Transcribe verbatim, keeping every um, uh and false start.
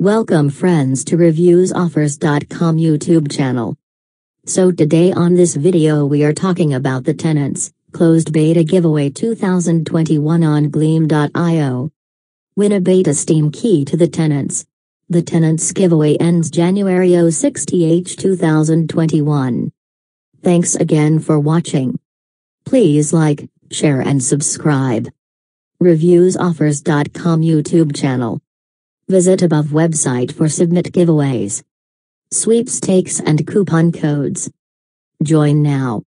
Welcome friends to Reviews Offers dot com YouTube channel. So today on this video we are talking about The Tenants, Closed Beta Giveaway two thousand twenty-one on gleam dot i o. Win a beta Steam key to The Tenants. The Tenants giveaway ends January sixth, two thousand twenty-one. Thanks again for watching. Please like, share and subscribe. Reviews Offers dot com YouTube channel. Visit above website for submit giveaways, sweepstakes and coupon codes. Join now.